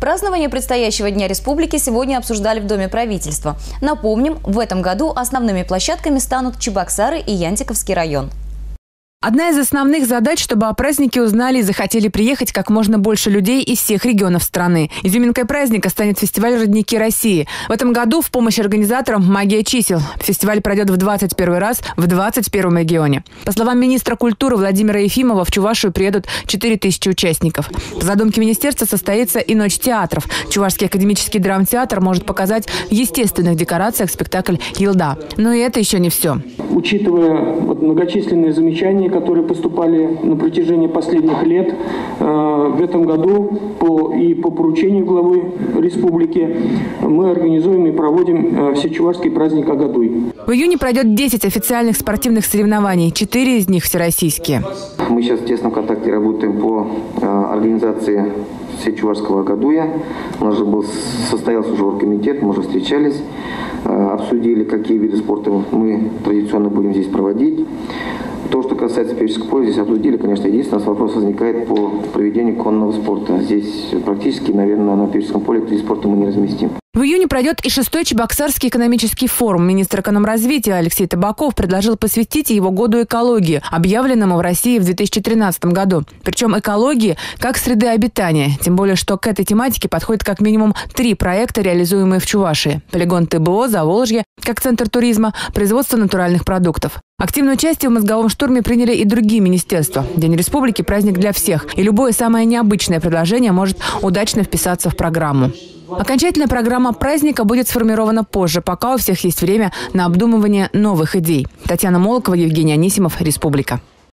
Празднование предстоящего Дня Республики сегодня обсуждали в Доме правительства. Напомним, в этом году основными площадками станут Чебоксары и Янтиковский район. Одна из основных задач, чтобы о празднике узнали и захотели приехать как можно больше людей из всех регионов страны. Изюминкой праздника станет фестиваль «Родники России». В этом году в помощь организаторам «Магия чисел». Фестиваль пройдет в 21 раз в 21 регионе. По словам министра культуры Владимира Ефимова, в Чувашию приедут 4000 участников. По задумке министерства состоится и «Ночь театров». Чувашский академический драм театр может показать в естественных декорациях спектакль «Ялта». Но и это еще не все. Учитывая многочисленные замечания, которые поступали на протяжении последних лет, в этом году по поручению главы республики мы организуем и проводим всечувашский праздник Агадуй. В июне пройдет 10 официальных спортивных соревнований, 4 из них всероссийские. Мы сейчас в тесном контакте работаем по организации всечувашского Агадуя. У нас же состоялся уже оргкомитет, мы уже встречались, обсудили, какие виды спорта мы традиционно будем здесь проводить. То, что касается певческого поля, здесь обсудили, конечно, единственное, у нас вопрос возникает по проведению конного спорта. Здесь практически, наверное, на певческом поле три спорта мы не разместим. В июне пройдет и 6-й Чебоксарский экономический форум. Министр экономразвития Алексей Табаков предложил посвятить его году экологии, объявленному в России в 2013 году. Причем экологии как среды обитания. Тем более, что к этой тематике подходят как минимум 3 проекта, реализуемые в Чувашии. Полигон ТБО, Заволжье, как центр туризма, производство натуральных продуктов. Активное участие в мозговом штурме приняли и другие министерства. День Республики – праздник для всех. И любое самое необычное предложение может удачно вписаться в программу. Окончательная программа праздника будет сформирована позже, пока у всех есть время на обдумывание новых идей. Татьяна Молокова, Евгений Анисимов, «Республика».